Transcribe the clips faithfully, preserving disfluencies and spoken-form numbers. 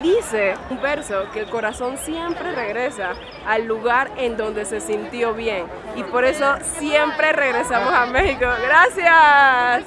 Dice un verso que el corazón siempre regresa al lugar en donde se sintió bien y por eso siempre regresamos a México. ¡Gracias!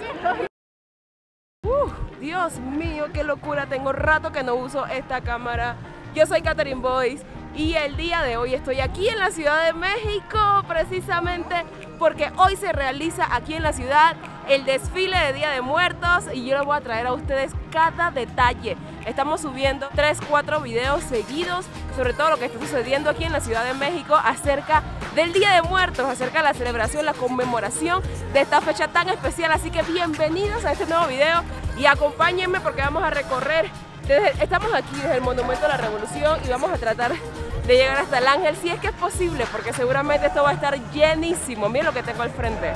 Uh, Dios mío, qué locura, tengo rato que no uso esta cámara. Yo soy Katherine Boyce y el día de hoy estoy aquí en la Ciudad de México precisamente porque hoy se realiza aquí en la ciudad el desfile de Día de Muertos y yo les voy a traer a ustedes cada detalle. Estamos subiendo tres, cuatro videos seguidos sobre todo lo que está sucediendo aquí en la Ciudad de México acerca del Día de Muertos, acerca de la celebración, la conmemoración de esta fecha tan especial. Así que bienvenidos a este nuevo video y acompáñenme porque vamos a recorrer, desde, estamos aquí desde el Monumento a la Revolución y vamos a tratar de llegar hasta el Ángel si es que es posible porque seguramente esto va a estar llenísimo. Miren lo que tengo al frente.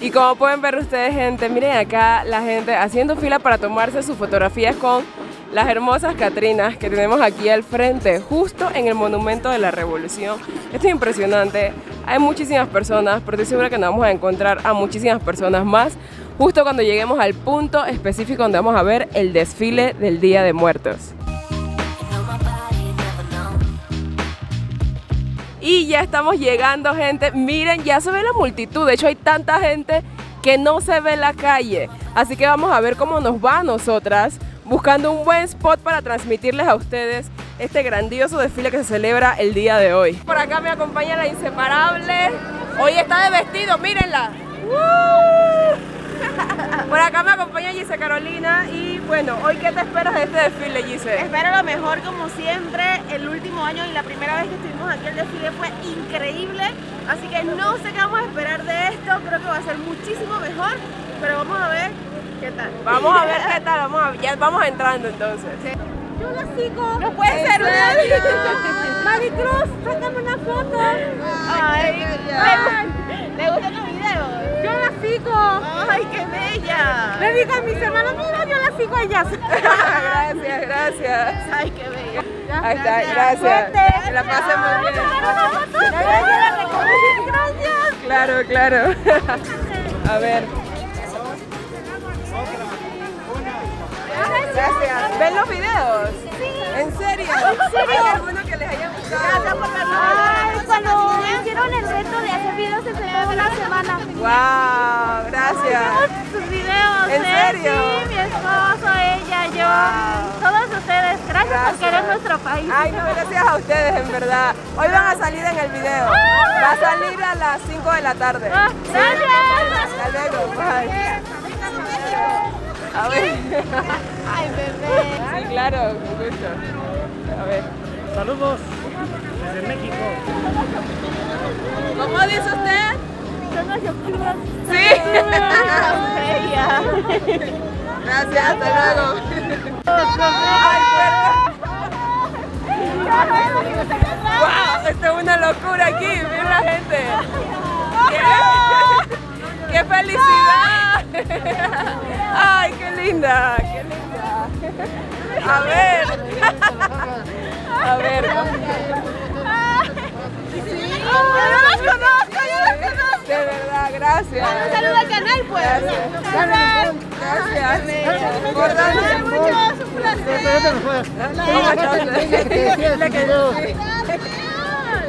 Y como pueden ver ustedes, gente, miren acá la gente haciendo fila para tomarse sus fotografías con las hermosas Catrinas que tenemos aquí al frente, justo en el Monumento de la Revolución. Esto es impresionante, hay muchísimas personas, pero estoy segura que nos vamos a encontrar a muchísimas personas más justo cuando lleguemos al punto específico donde vamos a ver el desfile del Día de Muertos. Y ya estamos llegando, gente. Miren, ya se ve la multitud. De hecho, hay tanta gente que no se ve la calle. Así que vamos a ver cómo nos va a nosotras, buscando un buen spot para transmitirles a ustedes este grandioso desfile que se celebra el día de hoy. Por acá me acompaña la inseparable. Hoy está de vestido, mírenla. ¡Uh! Por acá me acompaña Gise Carolina. Y bueno, ¿hoy qué te esperas de este desfile, Gise? Espero lo mejor, como siempre. El último año y la primera vez que estoy aquí el desfile fue increíble, así que no sé qué vamos a esperar de esto, creo que va a ser muchísimo mejor, pero vamos a ver qué tal. Vamos a ver qué tal, vamos a, ya vamos entrando entonces. Yo la sigo. No puede ser. Mavi Cruz, sácame una foto. Ay, ¿le gustan los videos? Yo la sigo. Ay, qué bella. Le digo a mis hermanos, mira, yo la sigo a ellas. Gracias, gracias. Ay, qué bella. Ahí está, gracias. gracias. Que la pasen muy bien. Gracias. Claro, claro. A ver. Gracias. ¿Ven los videos? Sí. ¿En serio? ¿Hay alguno que les haya gustado? Gracias por vernos. Ay, cuando me hicieron el reto de hacer videos se me una semana. Wow, gracias. Ay, sus videos. ¿En serio? Sí, mi esposo, ella, yo. Wow. Todos ustedes. Gracias, gracias por querer nuestro país. Ay, no, gracias a ustedes, en verdad. Hoy van a salir en el video. Va a salir a las cinco de la tarde. Ah, sí. Gracias. Hasta luego. Bye. A ver. Ay, bebé. Sí, claro, con gusto. A ver. Saludos desde México. ¿Cómo dice usted? Son las yocuras. Sí. Gracias, hasta luego. Ay, perdón. Wow, esto es una locura aquí, miren la gente. ¡Qué, qué felicidad! ¡Ay, qué linda! ¡Qué linda! A ver. A ver. ¡Yo los conozco! ¡Yo los conozco! De verdad, gracias. Un saludo al canal, pues. Gracias. Gracias. Por darle mucho, un placer.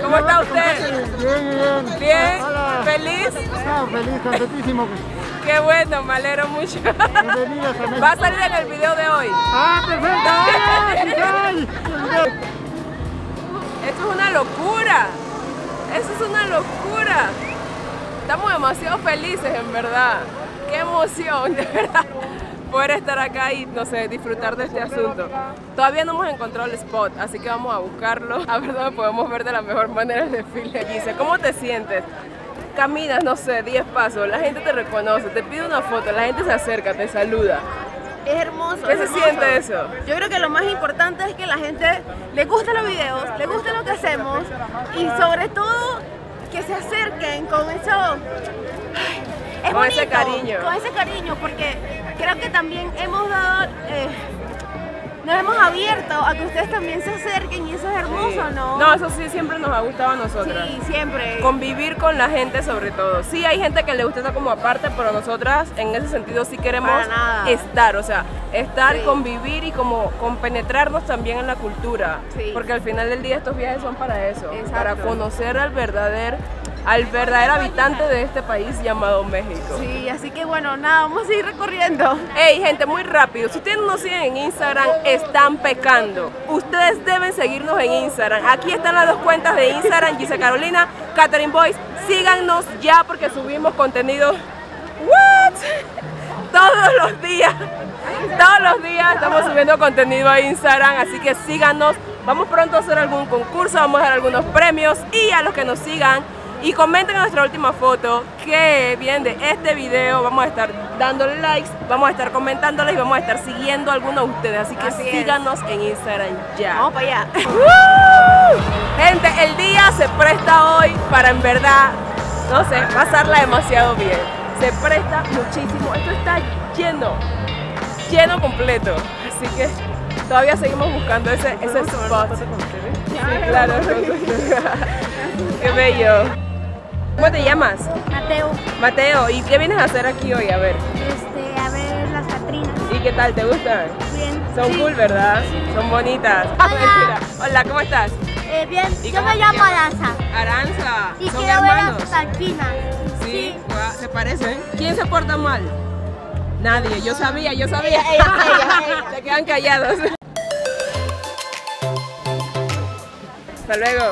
¿Cómo está usted? Bien, bien. ¿Bien? ¿Feliz? Feliz, contentísimo. Qué bueno, me alegro mucho. Va a salir en el video de hoy. ¡Ah, perfecto! Esto es una locura. Eso es una locura. Estamos demasiado felices, en verdad. Qué emoción, de verdad, poder estar acá y, no sé, disfrutar de este asunto. Todavía no hemos encontrado el spot, así que vamos a buscarlo. A ver dónde podemos ver de la mejor manera el desfile. Gise, ¿cómo te sientes? Caminas, no sé, diez pasos, la gente te reconoce, te pide una foto, la gente se acerca, te saluda. Es hermoso. ¿Qué se siente eso? Yo creo que lo más importante es que la gente le gustan los videos, le gusta lo que hacemos y sobre todo que se acerquen con eso. Es con bonito, ese cariño. Con ese cariño, porque creo que también hemos dado... Eh, nos hemos abierto a que ustedes también se acerquen y eso es hermoso, sí. ¿no? No, eso sí siempre nos ha gustado a nosotras. Sí, siempre. Convivir con la gente sobre todo. Sí, hay gente que le gusta estar como aparte, pero nosotras en ese sentido sí queremos estar, o sea, estar, sí. convivir y como compenetrarnos también en la cultura. Sí. Porque al final del día estos viajes son para eso, Exacto. para conocer al verdadero... al verdadero habitante de este país llamado México. Sí, así que bueno, nada, vamos a ir recorriendo. Ey, gente, muy rápido, si ustedes no nos siguen en Instagram, están pecando. Ustedes deben seguirnos en Instagram. Aquí están las dos cuentas de Instagram, Gise Carolina, Katherine Boyce. Síganos ya porque subimos contenido ¿What? todos los días. Todos los días estamos subiendo contenido a Instagram, así que síganos. Vamos pronto a hacer algún concurso, vamos a dar algunos premios y a los que nos sigan y comenten en nuestra última foto que viene de este video, vamos a estar dándole likes, vamos a estar comentándoles y vamos a estar siguiendo a algunos de ustedes, así que así síganos es. en Instagram ya. Vamos para allá. ¡Woo! Gente, el día se presta hoy para en verdad, no sé, pasarla demasiado bien. Se presta muchísimo, esto está lleno, lleno completo, así que todavía seguimos buscando ese, ese spot. Sí, claro, qué bello. ¿Cómo te llamas? Mateo. Mateo, ¿y qué vienes a hacer aquí hoy? A ver. Este, a ver las Catrinas. ¿Y qué tal? ¿Te gustan? Bien. Son sí. cool, ¿verdad? Sí. Son bonitas. Hola. Hola, ¿cómo estás? Eh, bien. Yo me llamo Aranza. Aranza. Y ¿Son quiero hermanos? ver las Catrinas. ¿Sí? sí. Wow. ¿Se parecen? ¿Quién se porta mal? Nadie. Yo sabía, yo sabía. Ella, ella, ella, ella. Se quedan callados. Hasta luego.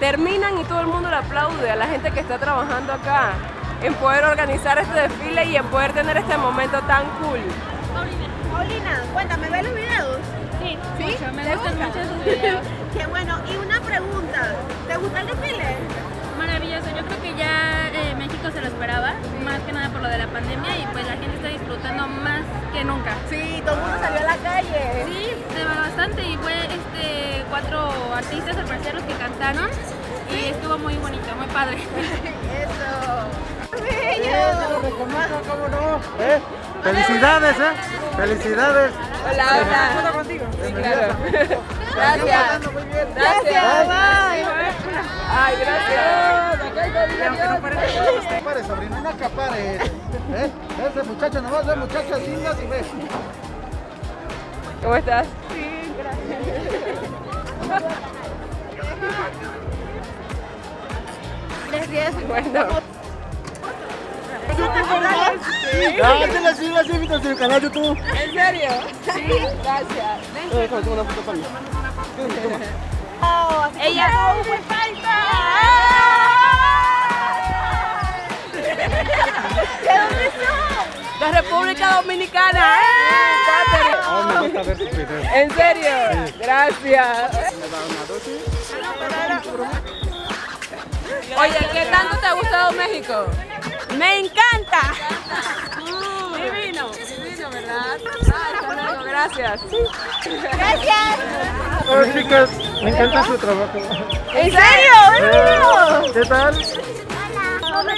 terminan y todo el mundo le aplaude a la gente que está trabajando acá en poder organizar este desfile y en poder tener este momento tan cool. Paulina, Paulina, cuéntame, ¿ves los videos? Sí, ¿Sí? Mucho, me gustan gusta? mucho esos videos. Qué bueno, y una pregunta, ¿te gusta el desfile? Maravilloso, yo creo que ya eh, México se lo esperaba, sí. Más que nada por lo de la pandemia y pues la gente está disfrutando más que nunca. Sí, todo el mundo salió a la calle. Sí, se va bastante y fue este, cuatro artistas al parecer los que cantaron y ¿Sí? estuvo muy bonito, muy padre. Eso. Sí, te lo recomiendo, ¿cómo no? ¿Eh? Felicidades, ¿eh? Felicidades. Hola, hola. ¿Puedo contigo? Sí, claro. Gracias. Muy bien. Gracias. Bye. Ay, gracias. No pares, sobrino, no acapares. ¿Eh? Ese muchacho, nomás ve muchachas lindas y ves. ¿Cómo estás? Sí, gracias. Gracias. Bueno. Sí. Gracias las vidas y el canal de YouTube. ¿En serio? Sí, gracias. Una foto para mí. Oh, ella no fue falta. ¿De dónde son? La República Dominicana. Oh, me gusta ver sus videos. ¿En serio? Sí. Gracias. ¿Me da una dosis? Oye, ¿qué tanto te ha gustado México? ¡Me encanta! Uh, divino, divino, ¿verdad? Ah, no, gracias. Gracias. Hola chicas, me encanta su trabajo. ¿En serio? ¿Qué tal? Hola.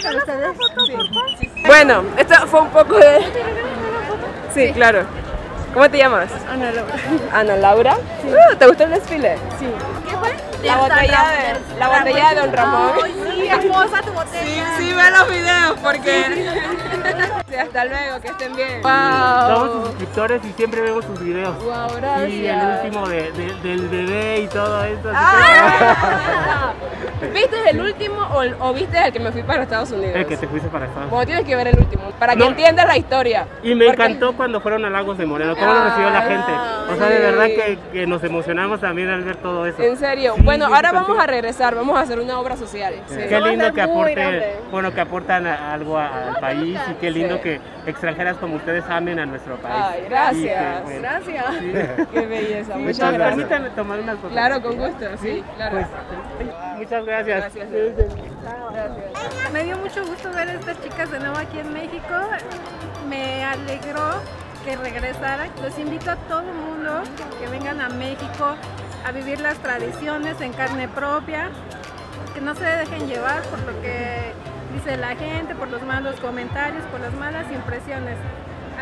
Bueno, esto fue un poco de... Sí, claro. ¿Cómo te llamas? Ana Laura. ¿Ana Laura? Sí. Uh, ¿Te gustó el desfile? Sí. ¿Qué fue? La botella de, la botella de Don Ramón. Ay, sí, hermosa tu botella. Sí, sí, ve los videos porque... Sí, hasta luego, que estén bien. Wow. Somos sus suscriptores y siempre vemos sus videos. Wow, gracias. Y el último de, de, del bebé y todo eso. Ah. ¿Viste el último o, o viste el que me fui para Estados Unidos? El que te fuiste para Estados Unidos. Bueno, tienes que ver el último, para que no. entiendas la historia. Y me porque... encantó cuando fueron a Lagos de Moreno. ¿Cómo lo recibió la gente? O sea, de verdad que, que nos emocionamos también al ver todo eso. ¿En serio? Sí, bueno, ahora vamos a regresar, vamos a hacer una obra social. Sí. Sí. Qué lindo que aporte, bueno, que aportan a, algo a, al país y qué lindo sí. que extranjeras como ustedes amen a nuestro país. Ay, gracias, que, gracias. Sí. Qué belleza, sí, muchas gracias. Permítanme tomar unas fotos. Claro, con gusto, sí, sí claro. Pues, muchas gracias. Gracias. Gracias. Me dio mucho gusto ver a estas chicas de nuevo aquí en México. Me alegró que regresaran. Los invito a todo el mundo que vengan a México a vivir las tradiciones en carne propia, que no se dejen llevar por lo que dice la gente, por los malos comentarios, por las malas impresiones.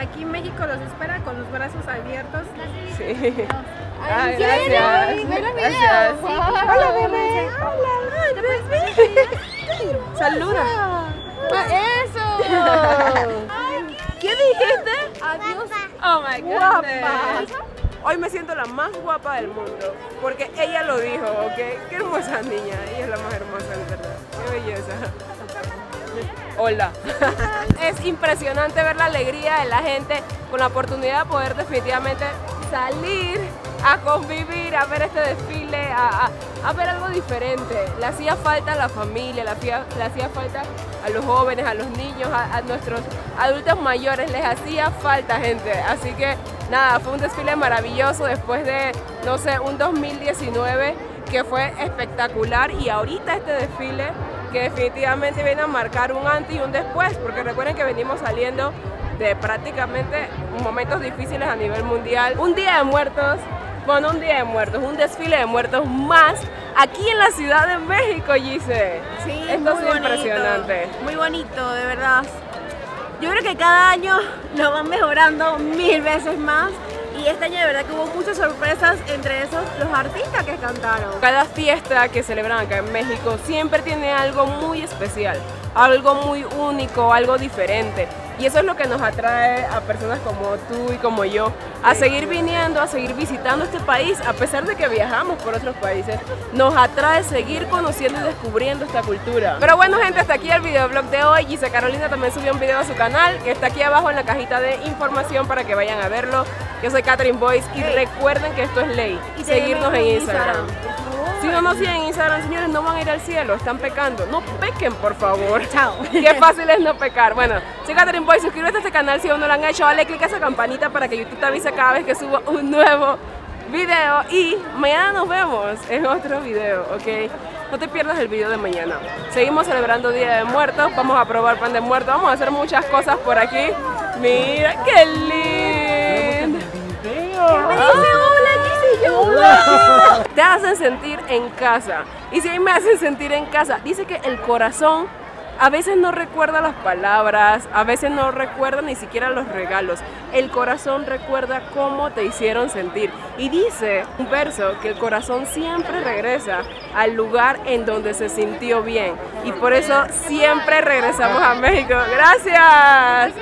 Aquí México los espera con los brazos abiertos. Sí. Ay, gracias. Sí, mira, mira. Wow. Hola, bebé. Hola. Saluda. Eso. ¿Qué dijiste? Adiós. Oh my God. Guapa. Hoy me siento la más guapa del mundo, porque ella lo dijo, ¿ok? Qué hermosa niña, ella es la más hermosa, en verdad. Qué belleza. Hola. Es impresionante ver la alegría de la gente con la oportunidad de poder definitivamente salir a convivir, a ver este desfile, a, a, a ver algo diferente. Le hacía falta a la familia, le hacía, le hacía falta a los jóvenes, a los niños, a, a nuestros adultos mayores, les hacía falta gente. Así que nada, fue un desfile maravilloso después de, no sé, un dos mil diecinueve que fue espectacular y ahorita este desfile que definitivamente viene a marcar un antes y un después, porque recuerden que venimos saliendo de prácticamente momentos difíciles a nivel mundial. Un día de muertos, bueno, un día de muertos, un desfile de muertos más aquí en la Ciudad de México, Gise. Sí, esto es impresionante. Muy bonito, de verdad. Yo creo que cada año lo van mejorando mil veces más. Y este año de verdad que hubo muchas sorpresas, entre esos los artistas que cantaron. Cada fiesta que celebran acá en México siempre tiene algo muy especial, algo muy único, algo diferente. Y eso es lo que nos atrae a personas como tú y como yo, a seguir viniendo, a seguir visitando este país, a pesar de que viajamos por otros países, nos atrae seguir conociendo y descubriendo esta cultura. Pero bueno gente, hasta aquí el videoblog de hoy. Gise Carolina también subió un video a su canal, que está aquí abajo en la cajita de información para que vayan a verlo. Yo soy Katherine Boyce y recuerden que esto es ley, y seguirnos en Instagram. Si no nos siguen en Instagram, señores, no van a ir al cielo, están pecando. No pequen, por favor. Chao. Qué fácil es no pecar. Bueno, soy Katherine Boyce, suscríbete a este canal si aún no lo han hecho. Dale click a esa campanita para que YouTube te avise cada vez que suba un nuevo video. Y mañana nos vemos en otro video, ¿ok? No te pierdas el video de mañana. Seguimos celebrando Día de Muertos. Vamos a probar pan de muerto. Vamos a hacer muchas cosas por aquí. Mira, qué lindo. Te hacen sentir en casa. Y si ahí me hacen sentir en casa. Dice que el corazón a veces no recuerda las palabras, a veces no recuerda ni siquiera los regalos. El corazón recuerda cómo te hicieron sentir. Y dice un verso que el corazón siempre regresa al lugar en donde se sintió bien. Y por eso siempre regresamos a México. ¡Gracias!